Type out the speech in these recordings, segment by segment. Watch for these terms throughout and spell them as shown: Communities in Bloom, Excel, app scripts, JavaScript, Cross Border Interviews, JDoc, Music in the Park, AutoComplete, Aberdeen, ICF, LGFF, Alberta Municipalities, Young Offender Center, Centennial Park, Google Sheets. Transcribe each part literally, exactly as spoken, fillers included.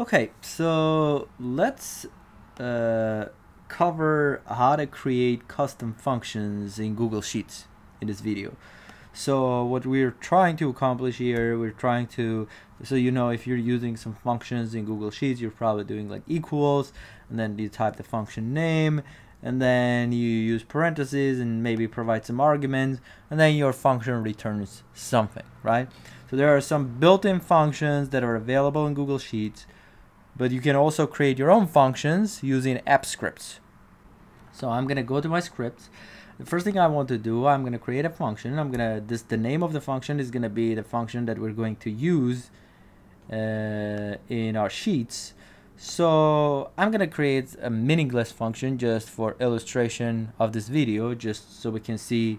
Okay, so let's uh, cover how to create custom functions in Google Sheets in this video. So what we're trying to accomplish here, we're trying to, so you know, if you're using some functions in Google Sheets, you're probably doing like equals, and then you type the function name, and then you use parentheses and maybe provide some arguments, and then your function returns something, right? So there are some built-in functions that are available in Google Sheets, but you can also create your own functions using app scripts. So I'm gonna go to my scripts. The first thing I want to do, I'm gonna create a function. I'm gonna, this, the name of the function is gonna be the function that we're going to use uh, in our sheets. So I'm gonna create a meaningless function just for illustration of this video, just so we can see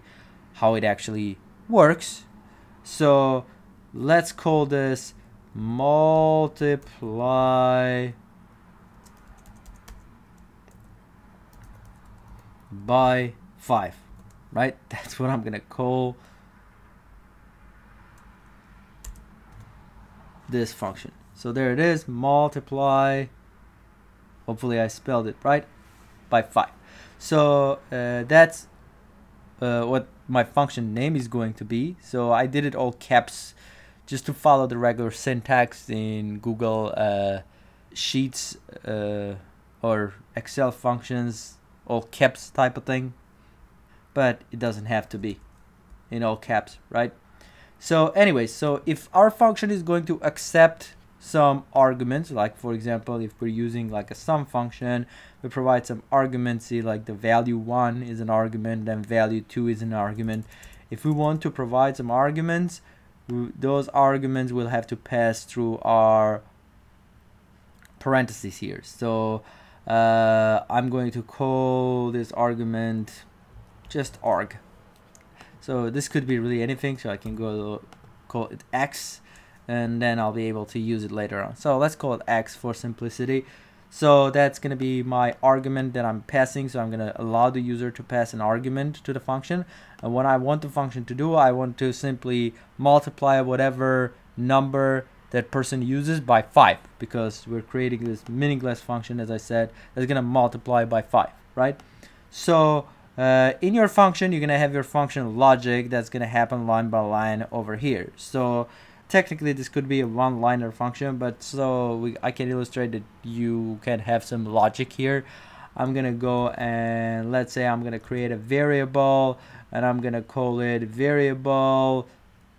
how it actually works. So let's call this multiply by five, right? That's what I'm gonna call this function. So there it is, multiply, hopefully I spelled it right, by five. So uh, that's uh, what my function name is going to be. So I did it all caps just to follow the regular syntax in Google uh, Sheets uh, or Excel functions, all caps type of thing. But it doesn't have to be in all caps, right? So anyway, so if our function is going to accept some arguments, like for example if we're using like a sum function, we provide some arguments, see like the value one is an argument, then value two is an argument. If we want to provide some arguments, those arguments will have to pass through our parentheses here. So uh, I'm going to call this argument just arg. So this could be really anything, so I can go call it x, and then I'll be able to use it later on. So let's call it X for simplicity. So that's gonna be my argument that I'm passing. So I'm gonna allow the user to pass an argument to the function. And what I want the function to do, I want to simply multiply whatever number that person uses by five, because we're creating this meaningless function, as I said, that's gonna multiply by five, right? So uh, in your function, you're gonna have your function logic that's gonna happen line by line over here. So technically this could be a one-liner function, but so we, I can illustrate that you can have some logic here. I'm gonna go and let's say I'm gonna create a variable, and I'm gonna call it variable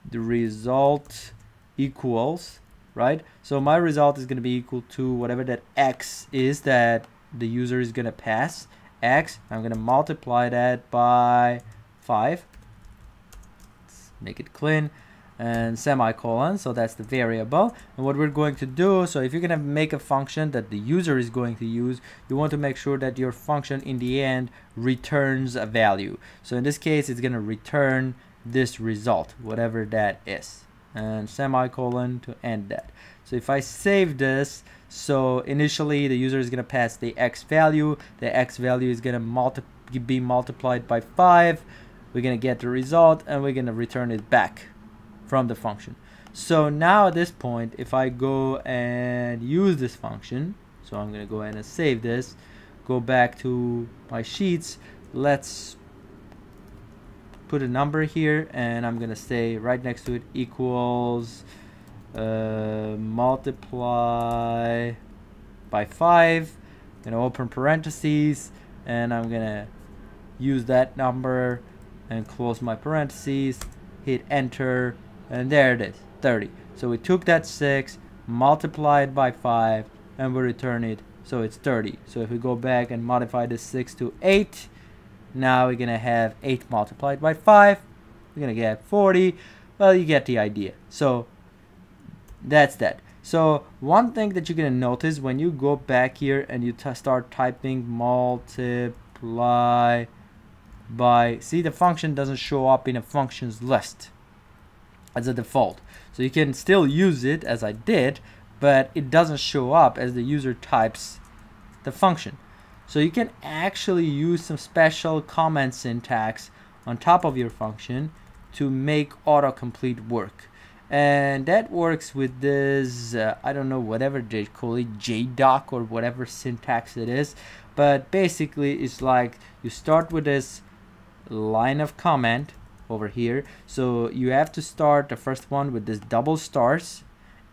the result equals, right? So my result is gonna be equal to whatever that x is that the user is gonna pass, x. I'm gonna multiply that by five. Let's make it clean. And semicolon, so that's the variable. And what we're going to do, so if you're going to make a function that the user is going to use, you want to make sure that your function in the end returns a value. So in this case, it's going to return this result, whatever that is, and semicolon to end that. So if I save this, so initially the user is going to pass the x value, the x value is going to multi be multiplied by five, we're going to get the result, and we're going to return it back from the function. So now at this point, if I go and use this function, so I'm gonna go ahead and save this, go back to my sheets, let's put a number here, and I'm gonna say right next to it equals uh, multiply by five, I'm gonna open parentheses, and I'm gonna use that number and close my parentheses, hit enter, and there it is, thirty. So we took that six, multiplied by five, and we return it, so it's thirty. So if we go back and modify this six to eight, now we're gonna have eight multiplied by five, we're gonna get forty. Well, you get the idea. So that's that. So one thing that you're gonna notice when you go back here and you start typing multiply by, see, the function doesn't show up in a functions list as a default, so you can still use it as I did, but it doesn't show up as the user types the function. So you can actually use some special comment syntax on top of your function to make autocomplete work. and that works with this uh, I don't know, whatever they call it, JDoc or whatever syntax it is, but basically it's like you start with this line of comment over here. So you have to start the first one with this double stars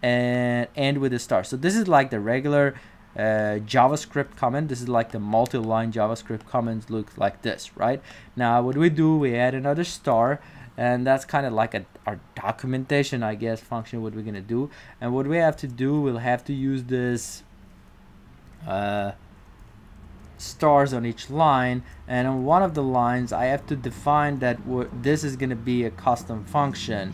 and end with a star. So this is like the regular uh, JavaScript comment. This is like the multi-line JavaScript comments look like this, right? Now what we do, we add another star, and that's kind of like a, our documentation, I guess, function, what we're gonna do. And what we have to do, we'll have to use this uh, stars on each line, and on one of the lines I have to define that what this is gonna be a custom function.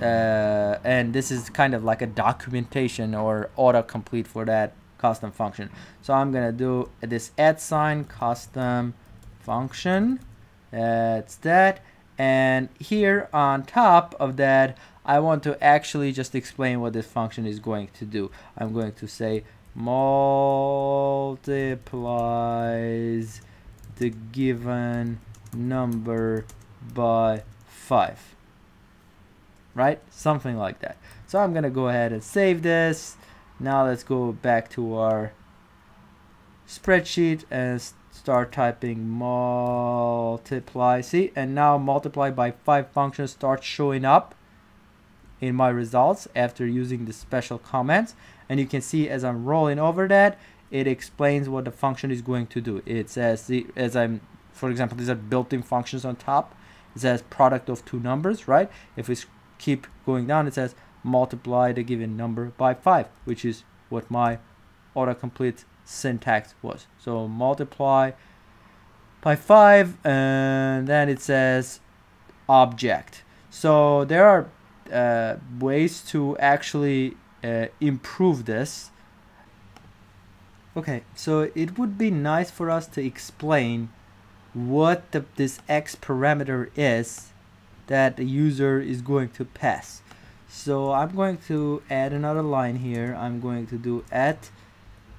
Uh, and this is kind of like a documentation or autocomplete for that custom function. So I'm gonna do this at sign custom function, that's that, and here on top of that I want to actually just explain what this function is going to do. I'm going to say multiplies the given number by five, right? Something like that. So I'm gonna go ahead and save this. Now let's go back to our spreadsheet and start typing multiply. See, and now multiply by five function starts showing up in my results after using the special comments. And you can see as I'm rolling over that, it explains what the function is going to do. It says, as I'm, for example, these are built-in functions on top. It says product of two numbers, right? If we keep going down, it says multiply the given number by five, which is what my autocomplete syntax was. So multiply by five, and then it says object. So there are uh, ways to actually uh, improve this. Okay, so it would be nice for us to explain what the, this X parameter is that the user is going to pass. So I'm going to add another line here. I'm going to do at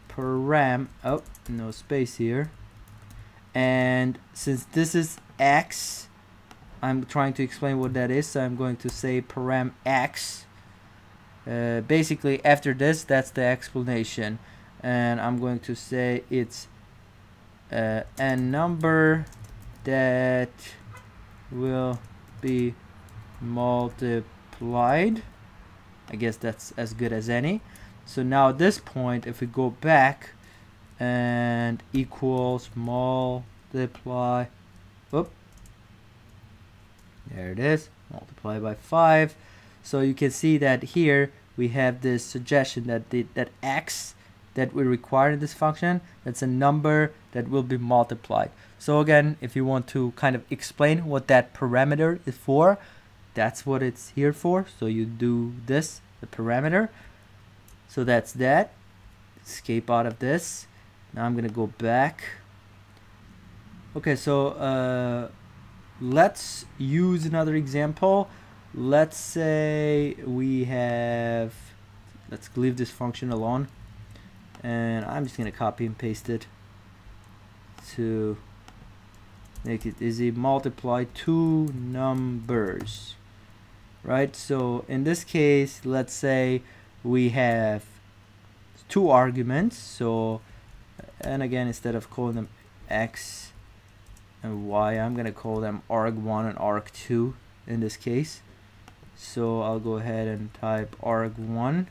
param, oh, no space here, and since this is X, I'm trying to explain what that is, so I'm going to say param X. Uh, basically after this, that's the explanation, and I'm going to say it's uh, a number that will be multiplied. I guess that's as good as any. So now at this point, if we go back and equals multiply, whoop, there it is, multiply by five. So you can see that here we have this suggestion that the, that X that we require in this function, that's a number that will be multiplied. So again, if you want to kind of explain what that parameter is for, that's what it's here for. So you do this, the parameter. So that's that. Escape out of this. Now I'm gonna go back. Okay, so uh, let's use another example. Let's say we have, let's leave this function alone. And I'm just gonna copy and paste it to make it easy. Multiply two numbers, right? So in this case, let's say we have two arguments. So, and again, instead of calling them X and Y, I'm gonna call them arg one and arg two in this case. So I'll go ahead and type arg one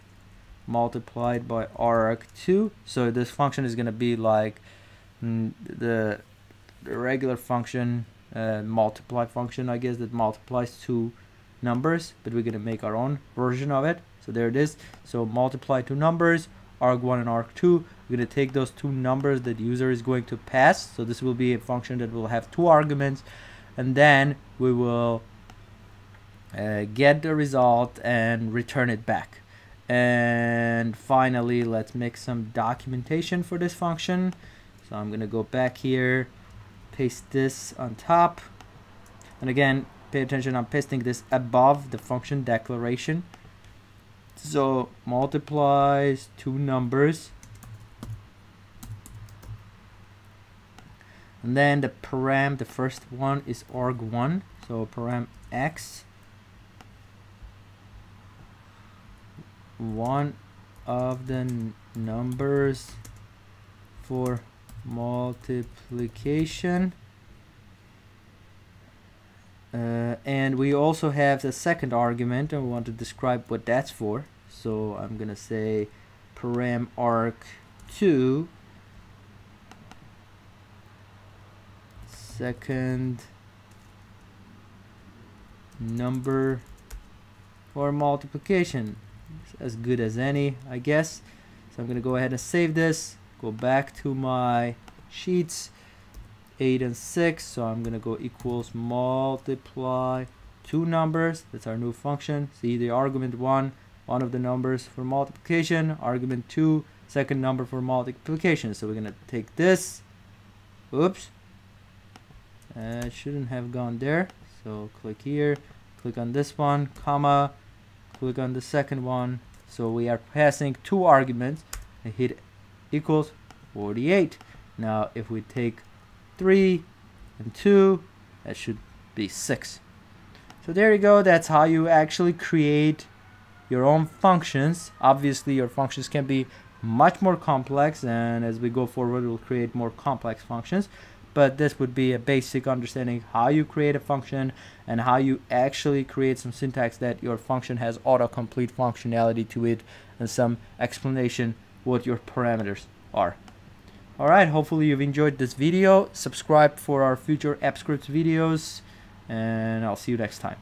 multiplied by arg two. So this function is going to be like the, the regular function, uh, multiply function, I guess, that multiplies two numbers, but we're going to make our own version of it. So there it is. So multiply two numbers, arg one and arg two. We're going to take those two numbers that user is going to pass. So this will be a function that will have two arguments, and then we will uh, get the result and return it back. And finally, let's make some documentation for this function. So I'm gonna go back here, paste this on top, and again, pay attention, I'm pasting this above the function declaration. So multiplies two numbers, and then the param, the first one is arg one, so param X. one of the numbers for multiplication, uh, and we also have the second argument, and we want to describe what that's for. So I'm gonna say param arg two second number for multiplication. It's as good as any, I guess. So I'm gonna go ahead and save this, go back to my sheets, eight and six. So I'm gonna go equals multiply two numbers. That's our new function. See, the argument one, one of the numbers for multiplication, argument two, second number for multiplication. So we're gonna take this, oops, uh, it shouldn't have gone there. So click here, click on this one, comma, click on the second one. So we are passing two arguments and hit equals forty-eight. Now if we take three and two, that should be six. So there you go. That's how you actually create your own functions. Obviously your functions can be much more complex, and as we go forward we'll create more complex functions, but this would be a basic understanding how you create a function and how you actually create some syntax that your function has autocomplete functionality to it, and some explanation what your parameters are. Alright, hopefully you've enjoyed this video. Subscribe for our future app scripts videos, and I'll see you next time.